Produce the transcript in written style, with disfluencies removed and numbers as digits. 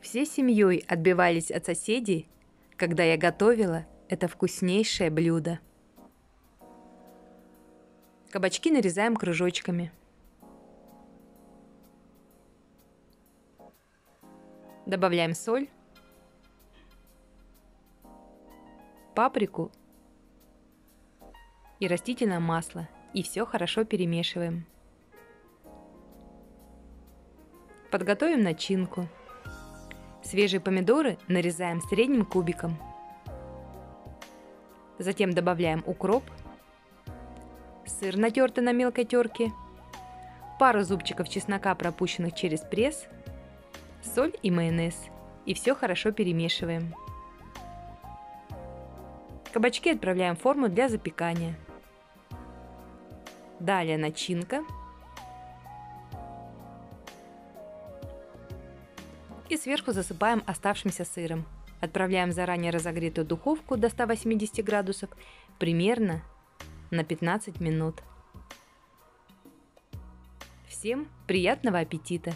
Всей семьей отбивались от соседей, когда я готовила это вкуснейшее блюдо. Кабачки нарезаем кружочками. Добавляем соль, паприку и растительное масло. И все хорошо перемешиваем. Подготовим начинку. Свежие помидоры нарезаем средним кубиком. Затем добавляем укроп, сыр, натертый на мелкой терке, пару зубчиков чеснока, пропущенных через пресс, соль и майонез. И все хорошо перемешиваем. Кабачки отправляем в форму для запекания. Далее начинка и сверху засыпаем оставшимся сыром. Отправляем в заранее разогретую духовку до 180 градусов примерно на 15 минут. Всем приятного аппетита!